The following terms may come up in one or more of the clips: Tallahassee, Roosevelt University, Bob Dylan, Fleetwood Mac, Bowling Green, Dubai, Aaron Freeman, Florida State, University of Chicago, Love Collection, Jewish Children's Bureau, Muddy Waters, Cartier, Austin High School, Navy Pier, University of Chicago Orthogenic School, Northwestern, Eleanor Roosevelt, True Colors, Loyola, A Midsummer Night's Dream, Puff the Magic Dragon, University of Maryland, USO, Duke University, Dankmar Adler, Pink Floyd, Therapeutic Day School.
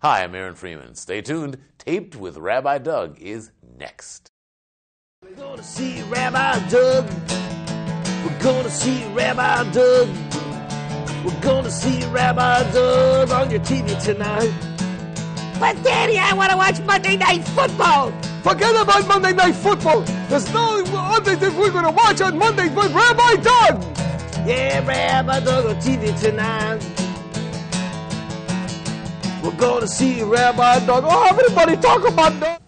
Hi, I'm Aaron Freeman. Stay tuned. Taped with Rabbi Doug is next. We're going to see Rabbi Doug. We're going to see Rabbi Doug. We're going to see Rabbi Doug on your TV tonight. But Daddy, I want to watch Monday Night Football. Forget about Monday Night Football. There's no other thing we're going to watch on Monday but Rabbi Doug. Yeah, Rabbi Doug on TV tonight. We're going to see Rabbi Doug. Oh, how everybody talk about Doug.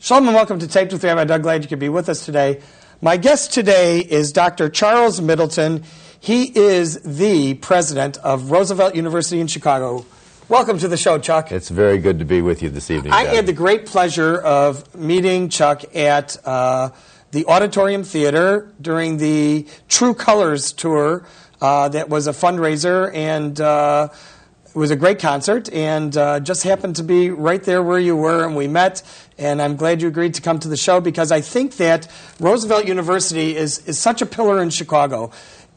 Shalom and welcome to Taped with Rabbi Doug. Glad you could be with us today. My guest today is Dr. Charles Middleton. He is the president of Roosevelt University in Chicago. Welcome to the show, Chuck. It's very good to be with you this evening. I had the great pleasure of meeting Chuck at the Auditorium Theatre during the True Colors tour. That was a fundraiser, and it was a great concert, and just happened to be right there where you were, and we met, and I'm glad you agreed to come to the show, because I think that Roosevelt University is such a pillar in Chicago.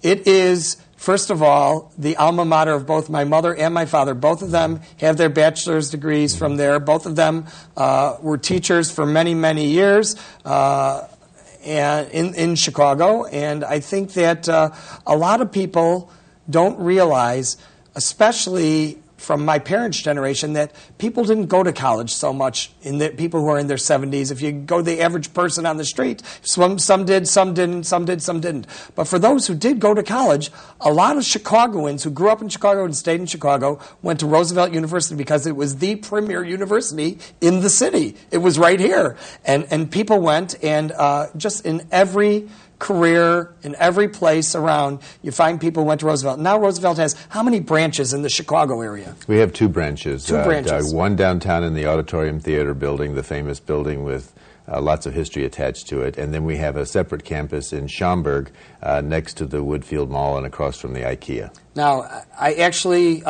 It is... First of all, the alma mater of both my mother and my father. Both of them have their bachelor's degrees from there. Both of them were teachers for many, many years in Chicago. And I think that a lot of people don't realize, especially from my parents' generation, that people didn't go to college so much, in the people who are in their 70s. If you go to the average person on the street, some did, some didn't, some did, some didn't. But for those who did go to college, a lot of Chicagoans who grew up in Chicago and stayed in Chicago went to Roosevelt University because it was the premier university in the city. It was right here. And people went, and just in every career, in every place around, you find people went to Roosevelt. Now Roosevelt has how many branches in the Chicago area? We have two branches. Two branches. One downtown in the Auditorium Theater building, the famous building with lots of history attached to it. And then we have a separate campus in Schaumburg next to the Woodfield Mall and across from the IKEA. Now, I actually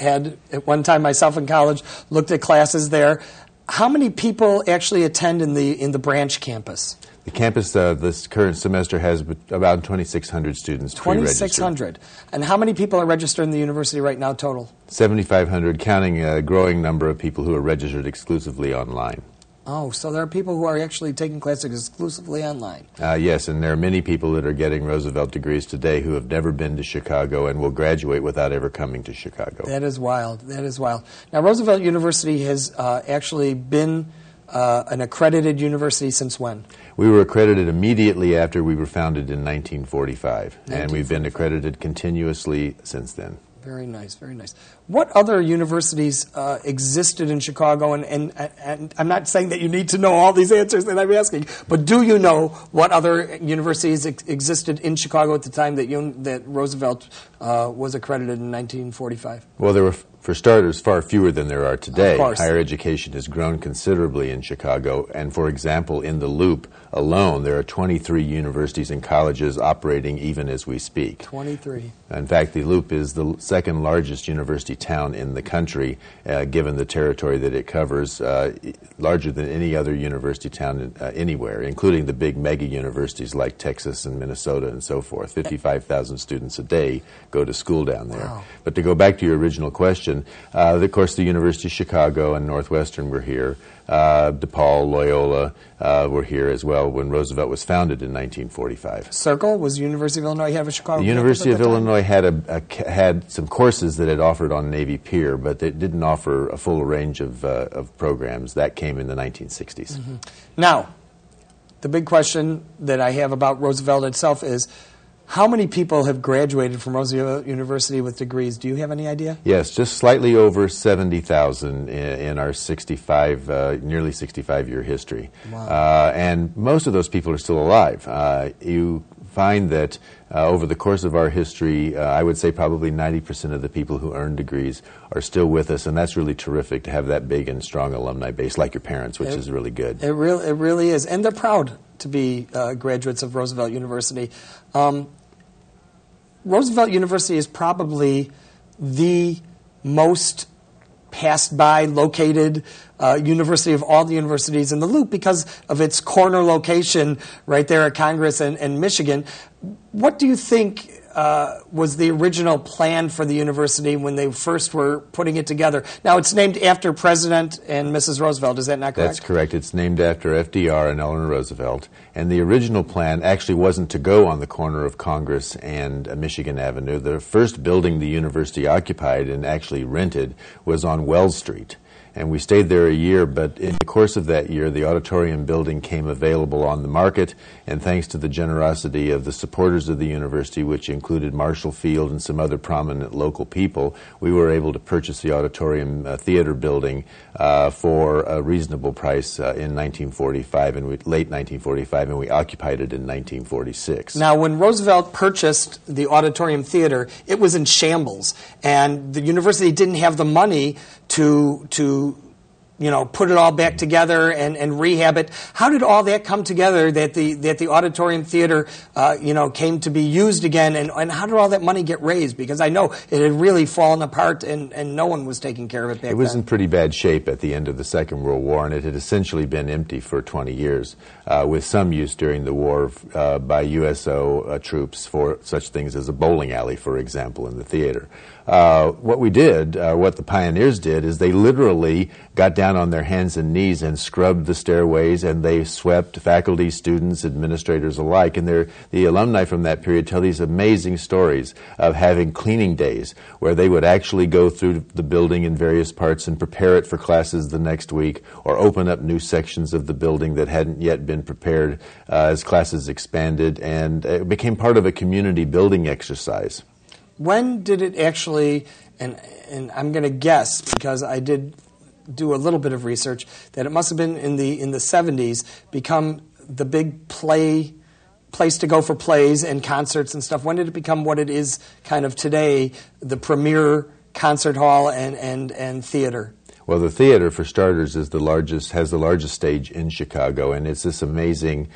had, at one time myself in college, looked at classes there. How many people actually attend in the branch campus? The campus this current semester has about 2,600 students pre-registered. 2,600. And how many people are registered in the university right now total? 7,500, counting a growing number of people who are registered exclusively online. Oh, so there are people who are actually taking classes exclusively online. Yes, and there are many people that are getting Roosevelt degrees today who have never been to Chicago and will graduate without ever coming to Chicago. That is wild. That is wild. Now, Roosevelt University has actually been an accredited university since when? We were accredited immediately after we were founded in 1945, and we've been accredited continuously since then. Very nice, very nice. What other universities existed in Chicago? And I'm not saying that you need to know all these answers that I'm asking, but do you know what other universities existed in Chicago at the time that Roosevelt was accredited in 1945? Well, there were, for starters, far fewer than there are today. Of course. Higher education has grown considerably in Chicago, and for example, in the Loop alone, there are 23 universities and colleges operating even as we speak. 23. In fact, the Loop is the second largest university town in the country, given the territory that it covers, larger than any other university town anywhere, including the big mega universities like Texas and Minnesota and so forth. 55,000 students a day go to school down there. Wow. But to go back to your original question, of course the University of Chicago and Northwestern were here. DePaul, Loyola were here as well when Roosevelt was founded in 1945. Circle was the University of Illinois have a Chicago. The University of Illinois had some courses that it offered on Navy Pier, but it didn't offer a full range of programs. That came in the 1960s. Mm-hmm. Now, the big question that I have about Roosevelt itself is, how many people have graduated from Roosevelt University with degrees? Do you have any idea? Yes, just slightly over 70,000 in our nearly 65-year history. Wow. And most of those people are still alive. You find that over the course of our history, I would say probably 90% of the people who earn degrees are still with us, and that's really terrific to have that big and strong alumni base like your parents, which is really good. It really is, and they're proud to be graduates of Roosevelt University. Roosevelt University is probably the most passed-by, located university of all the universities in the Loop because of its corner location right there at Congress and Michigan. What do you think was the original plan for the university when they first were putting it together. Now, it's named after President and Mrs. Roosevelt. Is that not correct? That's correct. It's named after FDR and Eleanor Roosevelt. And the original plan actually wasn't to go on the corner of Congress and Michigan Avenue. The first building the university occupied and actually rented was on Wells Street. And we stayed there a year, but in the course of that year, the auditorium building came available on the market, and thanks to the generosity of the supporters of the university, which included Marshall Field and some other prominent local people, we were able to purchase the Auditorium Theatre building for a reasonable price in 1945, and late 1945, and we occupied it in 1946. Now, when Roosevelt purchased the Auditorium Theatre, it was in shambles, and the university didn't have the money to you know, put it all back together and rehab it. How did all that come together, that the Auditorium Theater, you know, came to be used again, and how did all that money get raised? Because I know it had really fallen apart, and no one was taking care of it back then. It was in pretty bad shape at the end of the Second World War, and it had essentially been empty for 20 years, with some use during the war by USO troops for such things as a bowling alley, for example, in the theater. What we did, what the pioneers did, is they literally got down on their hands and knees and scrubbed the stairways, and they swept, faculty, students, administrators alike. And the alumni from that period tell these amazing stories of having cleaning days where they would actually go through the building in various parts and prepare it for classes the next week, or open up new sections of the building that hadn't yet been prepared as classes expanded, and it became part of a community building exercise. When did it actually, and I'm going to guess, because I did do a little bit of research, that it must have been in the 70s, become the big place to go for plays and concerts and stuff? When did it become what it is kind of today, the premier concert hall and theater? Well, the theater, for starters, has the largest stage in Chicago, and it's this amazing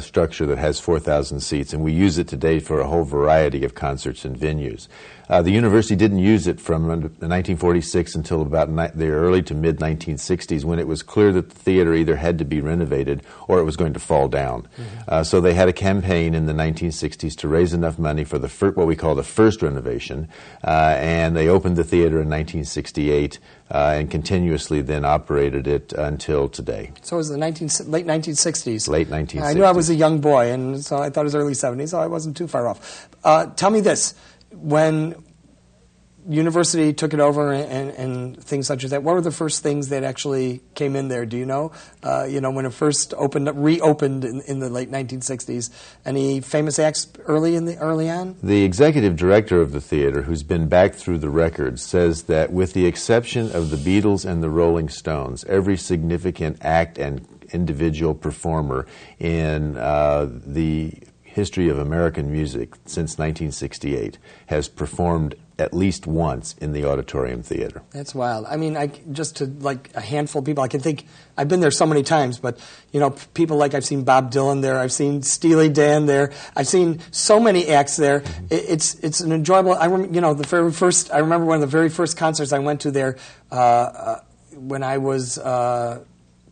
structure that has 4,000 seats, and we use it today for a whole variety of concerts and venues. The university didn't use it from 1946 until about the early to mid-1960s, when it was clear that the theater either had to be renovated or it was going to fall down. Mm-hmm. So they had a campaign in the 1960s to raise enough money for the what we call the first renovation, and they opened the theater in 1968 and continuously then operated it until today. So it was the late 1960s. Late 1960s. I knew I was a young boy, and so I thought it was early 70s, so I wasn't too far off. Tell me this. When university took it over and things such as that, what were the first things that actually came in there? Do you know? You know, when it first reopened in the late 1960s, any famous acts early on? The executive director of the theater, who's been back through the records, says that with the exception of the Beatles and the Rolling Stones, every significant act and individual performer in the history of American music since 1968 has performed at least once in the Auditorium Theater. That's wild. I mean, just to like a handful of people, I can think, I've been there so many times, but you know, people like I've seen Bob Dylan there, I've seen Steely Dan there, I've seen so many acts there. Mm-hmm. It's an enjoyable. I remember one of the very first concerts I went to there when I was.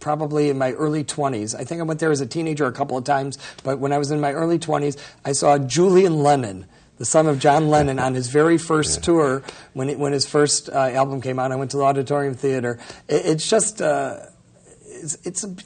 Probably in my early 20s. I think I went there as a teenager a couple of times, but when I was in my early 20s, I saw Julian Lennon, the son of John Lennon, on his very first tour when his first album came out. I went to the Auditorium Theater. It's just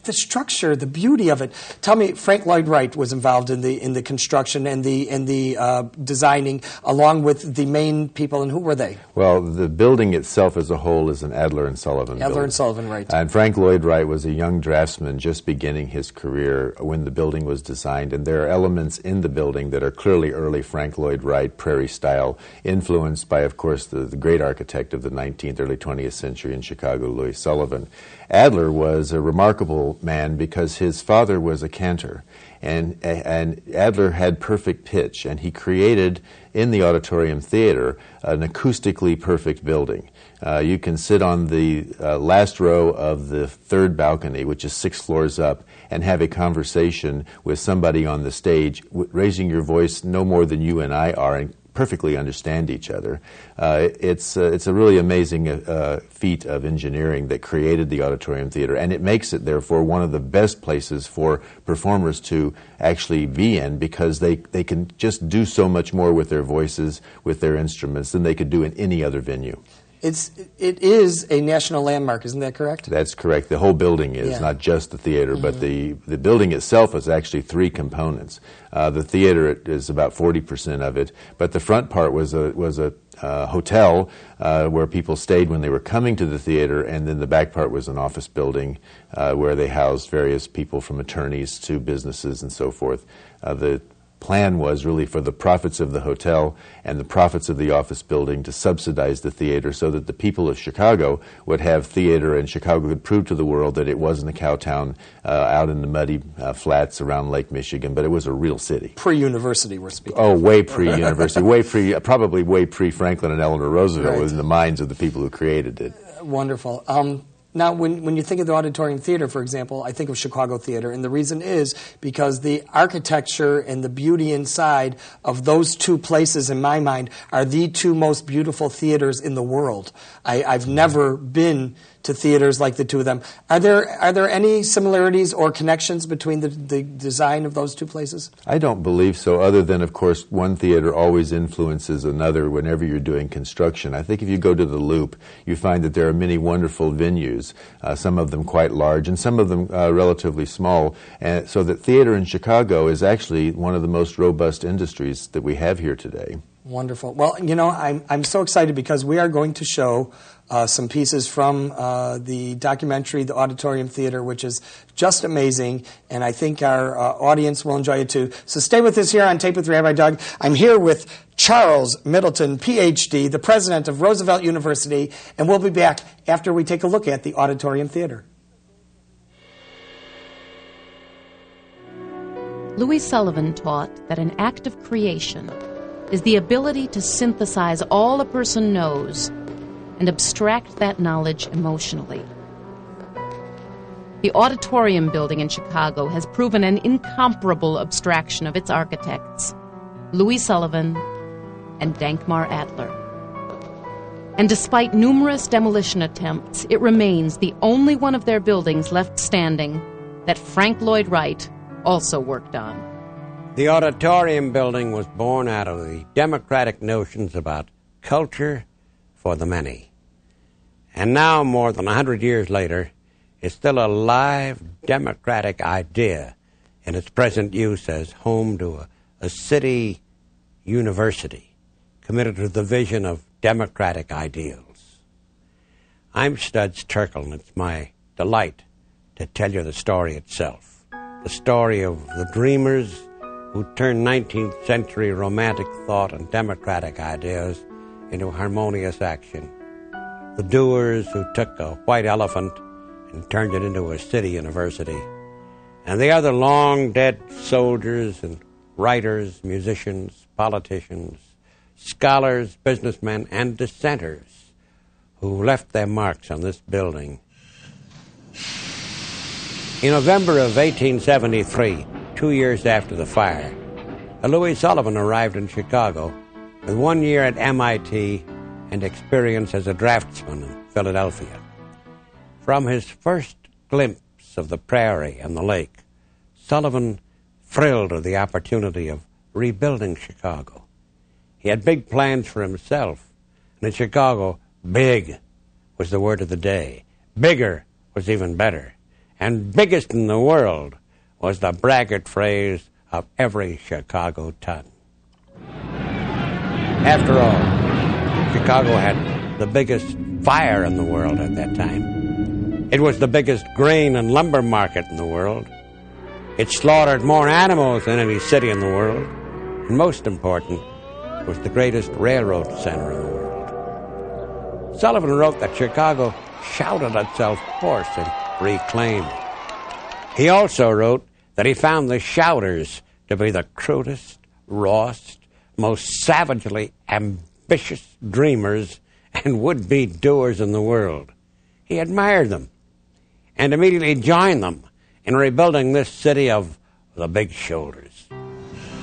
the structure, the beauty of it. Tell me, Frank Lloyd Wright was involved in the construction and the designing, along with the main people, and who were they? Well, the building itself as a whole is an Adler and Sullivan building. Adler and Sullivan, right. And Frank Lloyd Wright was a young draftsman just beginning his career when the building was designed, and there are elements in the building that are clearly early Frank Lloyd Wright, prairie style, influenced by, of course, the great architect of the 19th, early 20th century in Chicago, Louis Sullivan. Adler was a remarkable man because his father was a cantor, and Adler had perfect pitch, and he created in the Auditorium Theater an acoustically perfect building. You can sit on the last row of the third balcony, which is 6 floors up, and have a conversation with somebody on the stage, raising your voice no more than you and I are, and perfectly understand each other. It's a really amazing feat of engineering that created the Auditorium Theater, and it makes it, therefore, one of the best places for performers to actually be in, because they can just do so much more with their voices, with their instruments, than they could do in any other venue. It is a national landmark, isn't that correct? That's correct. The whole building is, not just the theater, but the building itself is actually three components. The theater is about 40% of it, but the front part was a hotel where people stayed when they were coming to the theater, and then the back part was an office building where they housed various people, from attorneys to businesses and so forth. The plan was really for the profits of the hotel and the profits of the office building to subsidize the theater, so that the people of Chicago would have theater, and Chicago could prove to the world that it wasn't a cow town out in the muddy flats around Lake Michigan, but it was a real city. Pre-university we're speaking. Oh, way pre-university. Probably way pre-Franklin and Eleanor Roosevelt, right, was in the minds of the people who created it. Wonderful. Now, when you think of the Auditorium Theater, for example, I think of Chicago theater, and the reason is because the architecture and the beauty inside of those two places, in my mind, are the two most beautiful theaters in the world. I've never been to theaters like the two of them. Are there any similarities or connections between the design of those two places? I don't believe so, other than, of course, one theater always influences another whenever you're doing construction. I think if you go to the Loop, you find that there are many wonderful venues, some of them quite large and some of them relatively small, and so that theater in Chicago is actually one of the most robust industries that we have here today. Wonderful. Well, you know, I'm so excited because we are going to show some pieces from the documentary, The Auditorium Theater, which is just amazing, and I think our audience will enjoy it too. So stay with us here on Tape with Rabbi Doug. I'm here with Charles Middleton, Ph.D., the president of Roosevelt University, and we'll be back after we take a look at the Auditorium Theater. Louis Sullivan taught that an act of creation is the ability to synthesize all a person knows and abstract that knowledge emotionally. The Auditorium building in Chicago has proven an incomparable abstraction of its architects, Louis Sullivan and Dankmar Adler. And despite numerous demolition attempts, it remains the only one of their buildings left standing that Frank Lloyd Wright also worked on. The Auditorium building was born out of the democratic notions about culture for the many. And now, more than 100 years later, it's still a live democratic idea in its present use as home to a city university committed to the vision of democratic ideals. I'm Studs Terkel, and it's my delight to tell you the story itself, the story of the dreamers who turned 19th century romantic thought and democratic ideas into harmonious action. The doers who took a white elephant and turned it into a city university, and the other long-dead soldiers and writers, musicians, politicians, scholars, businessmen, and dissenters who left their marks on this building. In November of 1873, 2 years after the fire, Louis Sullivan arrived in Chicago with 1 year at MIT and experience as a draftsman in Philadelphia. From his first glimpse of the prairie and the lake, Sullivan thrilled with the opportunity of rebuilding Chicago. He had big plans for himself, and in Chicago, big was the word of the day. Bigger was even better, and biggest in the world was the braggart phrase of every Chicago ton. After all, Chicago had the biggest fire in the world at that time. It was the biggest grain and lumber market in the world. It slaughtered more animals than any city in the world. And most important, it was the greatest railroad center in the world. Sullivan wrote that Chicago shouted itself hoarse and reclaimed. He also wrote that he found the shouters to be the crudest, rawest, most savagely ambitious dreamers and would-be doers in the world. He admired them and immediately joined them in rebuilding this city of the big shoulders.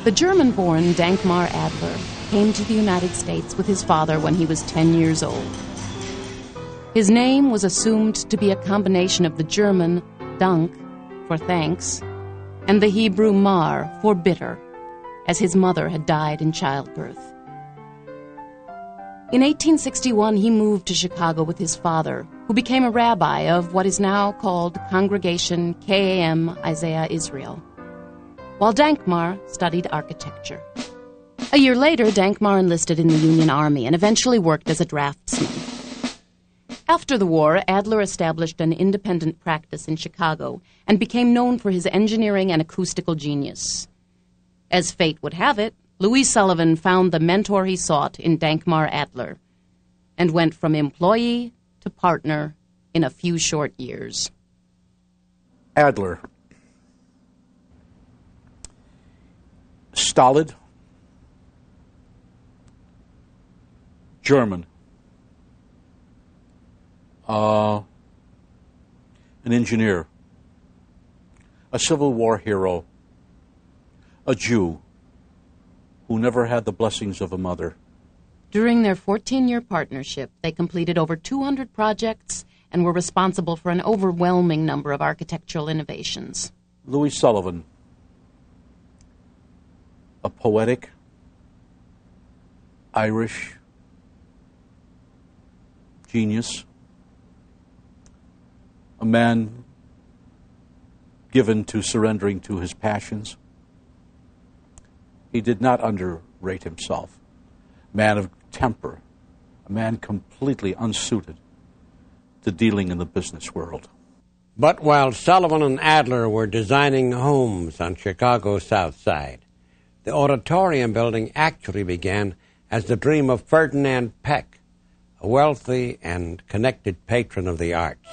The German-born Dankmar Adler came to the United States with his father when he was 10 years old. His name was assumed to be a combination of the German Dank, for thanks, and the Hebrew Mar, for bitter, as his mother had died in childbirth. In 1861, he moved to Chicago with his father, who became a rabbi of what is now called Congregation K.A.M. Isaiah Israel, while Dankmar studied architecture. A year later, Dankmar enlisted in the Union Army and eventually worked as a draftsman. After the war, Adler established an independent practice in Chicago and became known for his engineering and acoustical genius. As fate would have it, Louis Sullivan found the mentor he sought in Dankmar Adler and went from employee to partner in a few short years. Adler. Stolid. German. An engineer. A Civil War hero. A Jew who never had the blessings of a mother. During their 14-year partnership, they completed over 200 projects and were responsible for an overwhelming number of architectural innovations. Louis Sullivan, a poetic, Irish genius, a man given to surrendering to his passions. He did not underrate himself. Man of temper, a man completely unsuited to dealing in the business world. But while Sullivan and Adler were designing homes on Chicago's South Side, the auditorium building actually began as the dream of Ferdinand Peck, a wealthy and connected patron of the arts.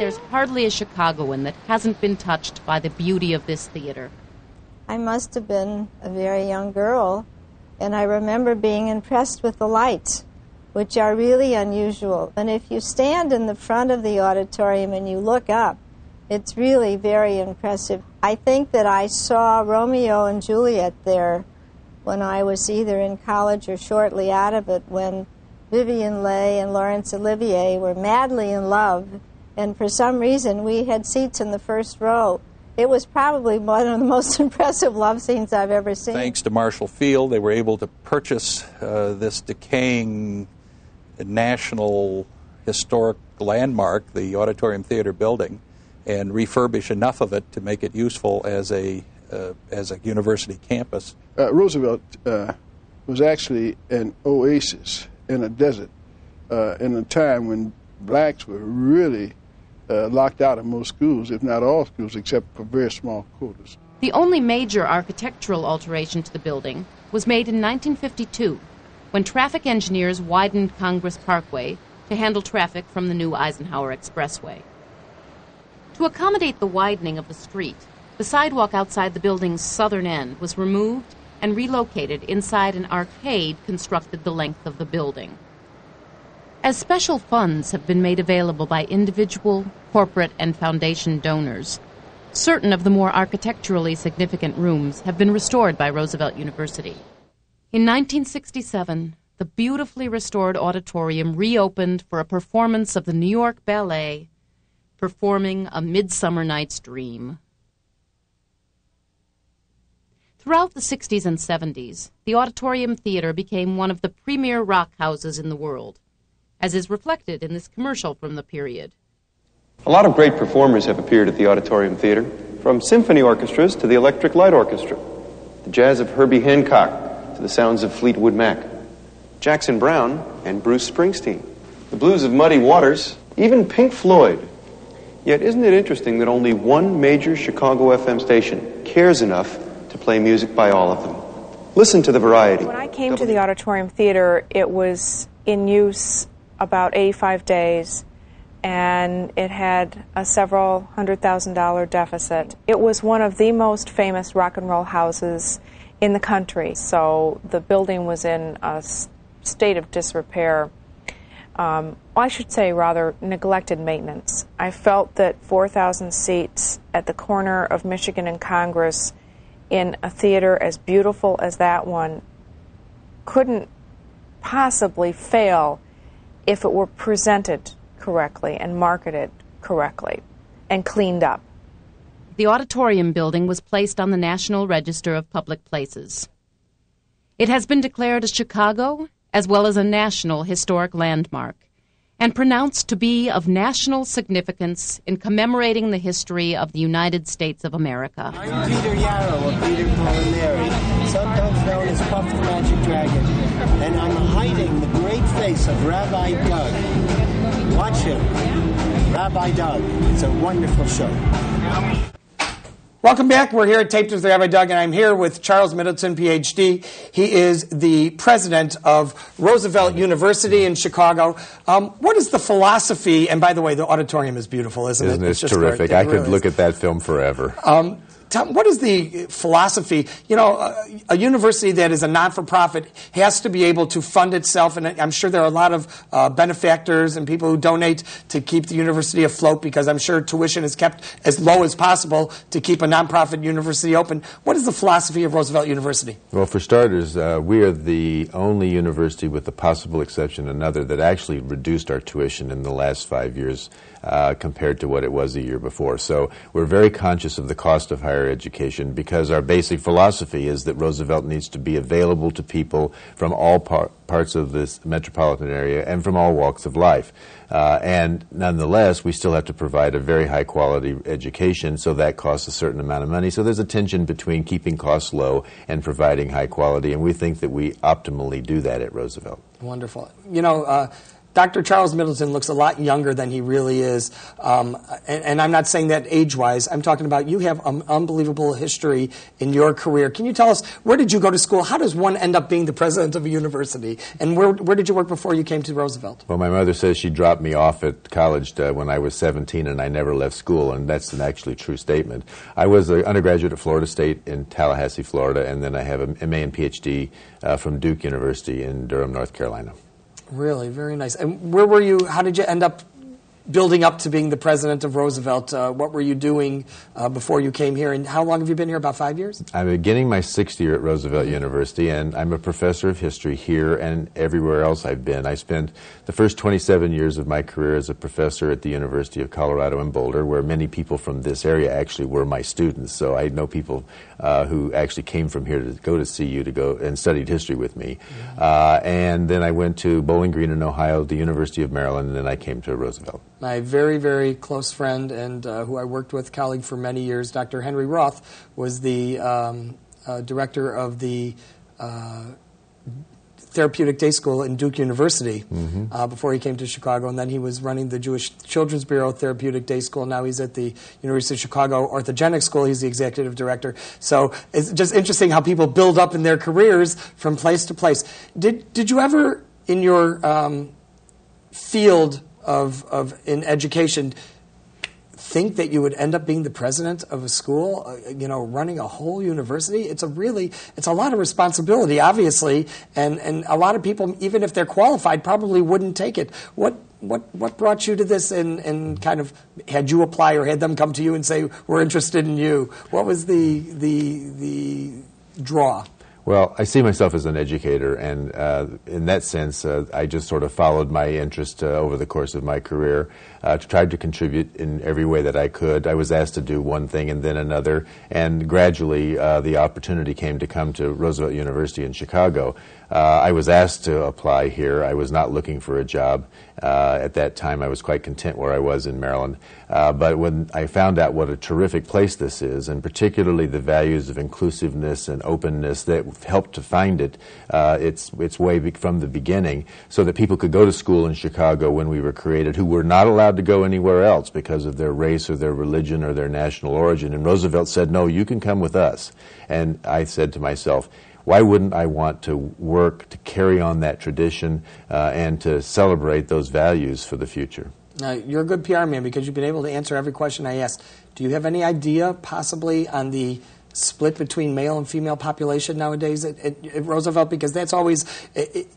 There's hardly a Chicagoan that hasn't been touched by the beauty of this theater. I must have been a very young girl, and I remember being impressed with the lights, which are really unusual. And if you stand in the front of the auditorium and you look up, it's really very impressive. I think that I saw Romeo and Juliet there when I was either in college or shortly out of it, when Vivian Leigh and Laurence Olivier were madly in love. And for some reason, we had seats in the first row. It was probably one of the most impressive love scenes I've ever seen. Thanks to Marshall Field, they were able to purchase this decaying national historic landmark, the Auditorium Theatre building, and refurbish enough of it to make it useful as a university campus. Roosevelt was actually an oasis in a desert in a time when blacks were really locked out of most schools, if not all schools, except for very small quotas. The only major architectural alteration to the building was made in 1952, when traffic engineers widened Congress Parkway to handle traffic from the new Eisenhower Expressway. To accommodate the widening of the street, the sidewalk outside the building's southern end was removed and relocated inside an arcade constructed the length of the building. As special funds have been made available by individual, corporate, and foundation donors, certain of the more architecturally significant rooms have been restored by Roosevelt University. In 1967, the beautifully restored auditorium reopened for a performance of the New York Ballet, performing A Midsummer Night's Dream. Throughout the 60s and 70s, the Auditorium Theater became one of the premier rock houses in the world, as is reflected in this commercial from the period. A lot of great performers have appeared at the Auditorium Theater, from symphony orchestras to the Electric Light Orchestra, the jazz of Herbie Hancock to the sounds of Fleetwood Mac, Jackson Browne and Bruce Springsteen, the blues of Muddy Waters, even Pink Floyd. Yet isn't it interesting that only one major Chicago FM station cares enough to play music by all of them? Listen to the variety. When I came to the Auditorium Theater, it was in use about 85 days, and it had a several $100,000 deficit. It was one of the most famous rock and roll houses in the country, so the building was in a state of disrepair I should say rather neglected maintenance. I felt that 4,000 seats at the corner of Michigan and Congress in a theater as beautiful as that one couldn't possibly fail if it were presented correctly and marketed correctly and cleaned up. The auditorium building was placed on the National Register of Public Places. It has been declared a Chicago as well as a national historic landmark and pronounced to be of national significance in commemorating the history of the United States of America. I'm Peter Yarrow of Peter Paul and Mary, sometimes known as Puff the Magic Dragon, and I'm hiding the great face of Rabbi Doug. Watch him. Rabbi Doug. It's a wonderful show. Welcome back. We're here at Taped with Rabbi Doug, and I'm here with Charles Middleton, Ph.D. He is the president of Roosevelt University in Chicago. What is the philosophy? And by the way, the auditorium is beautiful, isn't it? It's just terrific. I could look at that film forever. What is the philosophy? You know, a university that is a not-for-profit has to be able to fund itself, and I'm sure there are a lot of benefactors and people who donate to keep the university afloat because I'm sure tuition is kept as low as possible to keep a nonprofit university open. What is the philosophy of Roosevelt University? Well, for starters, we are the only university, with the possible exception another, that actually reduced our tuition in the last 5 years compared to what it was the year before. So we're very conscious of the cost of higher education, because our basic philosophy is that Roosevelt needs to be available to people from all parts of this metropolitan area and from all walks of life. And nonetheless, we still have to provide a very high quality education, so that costs a certain amount of money. So there's a tension between keeping costs low and providing high quality, and we think that we optimally do that at Roosevelt. Wonderful. You know, Dr. Charles Middleton looks a lot younger than he really is, and I'm not saying that age-wise. I'm talking about you have an unbelievable history in your career. Can you tell us, where did you go to school? How does one end up being the president of a university? And where did you work before you came to Roosevelt? Well, my mother says she dropped me off at college when I was 17, and I never left school, and that's an actually true statement. I was an undergraduate at Florida State in Tallahassee, Florida, and then I have an MA and PhD from Duke University in Durham, North Carolina. Really, very nice. And where were you? How did you end up building up to being the president of Roosevelt? What were you doing before you came here? And how long have you been here? About 5 years? I'm beginning my sixth year at Roosevelt University, and I'm a professor of history here and everywhere else I've been. I spent the first 27 years of my career as a professor at the University of Colorado in Boulder, where many people from this area actually were my students. So I know people who actually came from here to go to CU to go and studied history with me. And then I went to Bowling Green in Ohio, the University of Maryland, and then I came to Roosevelt. My very, very close friend and who I worked with, colleague for many years, Dr. Henry Roth, was the director of the Therapeutic Day School in Duke University before he came to Chicago, and then he was running the Jewish Children's Bureau Therapeutic Day School. Now he's at the University of Chicago Orthogenic School. He's the executive director. So it's just interesting how people build up in their careers from place to place. Did you ever, in your field of in education, think that you would end up being the president of a school, you know, running a whole university? It's a lot of responsibility, obviously, and a lot of people, even if they're qualified, probably wouldn't take it. What brought you to this, and kind of had you apply or had them come to you and say, we're interested in you? What was the draw? Well, I see myself as an educator, and in that sense, I just sort of followed my interest over the course of my career, tried to contribute in every way that I could. I was asked to do one thing and then another, and gradually the opportunity came to come to Roosevelt University in Chicago. I was asked to apply here. I was not looking for a job. At that time, I was quite content where I was in Maryland. But when I found out what a terrific place this is, and particularly the values of inclusiveness and openness that helped to find it its way from the beginning, so that people could go to school in Chicago when we were created who were not allowed to go anywhere else because of their race or their religion or their national origin. And Roosevelt said, no, you can come with us. And I said to myself, why wouldn't I want to work to carry on that tradition and to celebrate those values for the future? Now, you're a good PR man because you've been able to answer every question I asked. Do you have any idea possibly on the split between male and female population nowadays at Roosevelt? Because that's always,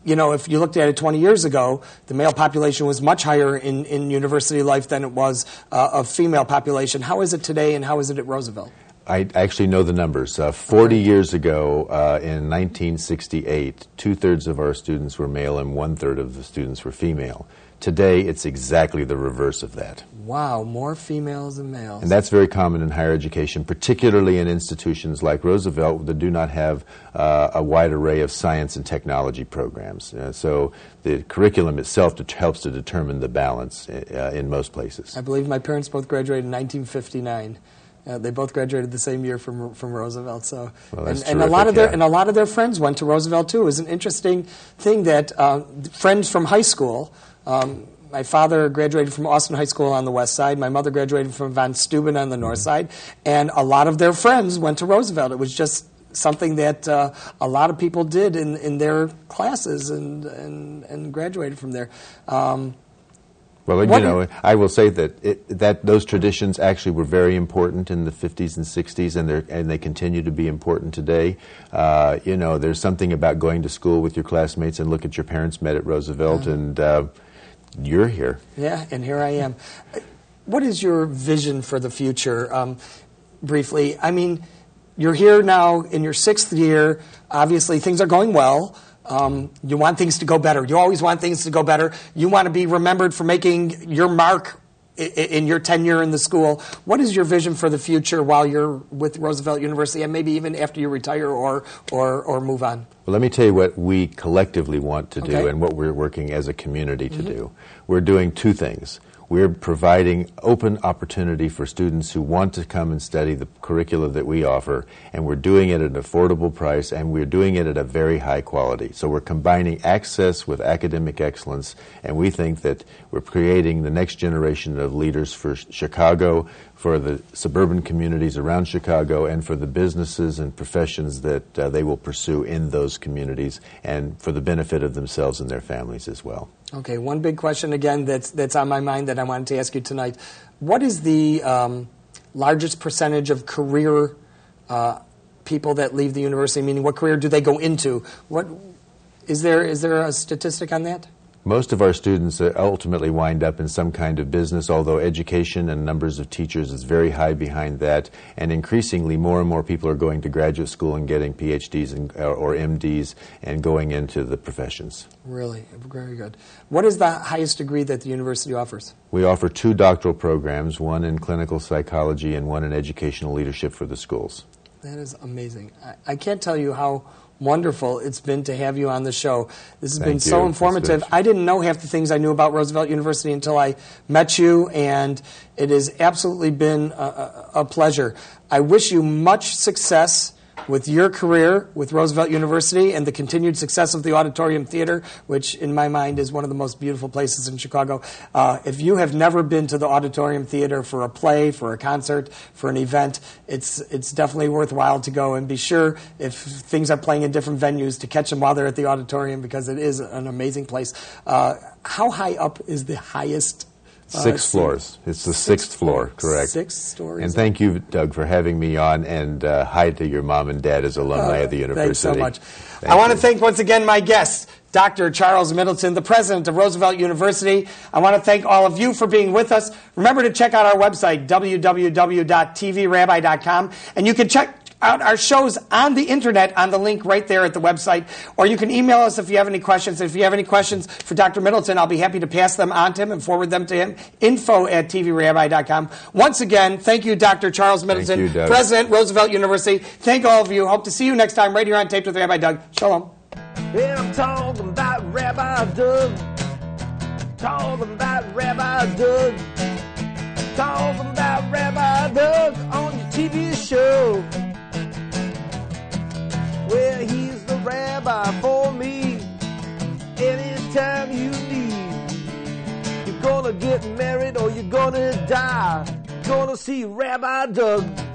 you know, if you looked at it 20 years ago, the male population was much higher in university life than it was of female population. How is it today and how is it at Roosevelt? I actually know the numbers. 40 years ago, in 1968, 2/3 of our students were male and 1/3 of the students were female. Today, it's exactly the reverse of that. Wow, more females than males. And that's very common in higher education, particularly in institutions like Roosevelt that do not have a wide array of science and technology programs. So the curriculum itself helps to determine the balance in most places. I believe my parents both graduated in 1959. They both graduated the same year from Roosevelt. So, well, and a lot of their and a lot of their friends went to Roosevelt too. It was an interesting thing that friends from high school. My father graduated from Austin High School on the west side. My mother graduated from Von Steuben on the north side, and a lot of their friends went to Roosevelt. It was just something that a lot of people did in their classes and graduated from there. Well, you know, I will say that those traditions actually were very important in the 50s and 60s, and they continue to be important today. You know, there's something about going to school with your classmates and look at your parents met at Roosevelt, and you're here. Yeah, and here I am. What is your vision for the future, briefly? I mean, you're here now in your 6th year. Obviously, things are going well. You want things to go better. You always want things to go better. You want to be remembered for making your mark in your tenure in the school. What is your vision for the future while you're with Roosevelt University and maybe even after you retire or move on? Well, let me tell you what we collectively want to do and what we're working as a community to do. We're doing two things. We're providing open opportunity for students who want to come and study the curricula that we offer, and we're doing it at an affordable price, and we're doing it at a very high quality. So we're combining access with academic excellence, and we think that we're creating the next generation of leaders for Chicago, for the suburban communities around Chicago, and for the businesses and professions that they will pursue in those communities, and for the benefit of themselves and their families as well. Okay, one big question again that's on my mind that I wanted to ask you tonight. What is the largest percentage of career people that leave the university? Meaning, what career do they go into? What is there a statistic on that? Most of our students ultimately wind up in some kind of business, although education and numbers of teachers is very high behind that. And increasingly, more and more people are going to graduate school and getting PhDs or MDs and going into the professions. Really? Very good. What is the highest degree that the university offers? We offer 2 doctoral programs, one in clinical psychology and one in educational leadership for the schools. That is amazing. I can't tell you how wonderful it's been to have you on the show. This has been so informative. I didn't know half the things I knew about Roosevelt University until I met you, and it has absolutely been a pleasure. I wish you much success with your career with Roosevelt University and the continued success of the Auditorium Theater, which in my mind is one of the most beautiful places in Chicago. If you have never been to the Auditorium Theater for a play, for a concert, for an event, it's definitely worthwhile to go, and be sure if things are playing in different venues to catch them while they're at the auditorium, because it is an amazing place. How high up is the highest? 6 floors. It's the 6th floor, correct. 6 stories. And thank you, Doug, for having me on, and hi to your mom and dad as alumni of the university. Thanks so much. I want to thank once again my guests, Dr. Charles Middleton, the president of Roosevelt University. I want to thank all of you for being with us. Remember to check out our website, www.tvrabbi.com, and you can check out our shows on the internet on the link right there at the website, or you can email us if you have any questions. And if you have any questions for Dr. Middleton, I'll be happy to pass them on to him and forward them to him. info@tvrabbi.com. Once again, thank you, Dr. Charles Middleton, President, Roosevelt University. Thank all of you. Hope to see you next time right here on Taped with Rabbi Doug. Shalom. Yeah, I'm talking about Rabbi Doug. Talking about Rabbi Doug. Talking about Rabbi Doug on your TV show. Well, he's the rabbi for me. Anytime you need, you're gonna get married or you're gonna die, gonna see Rabbi Doug.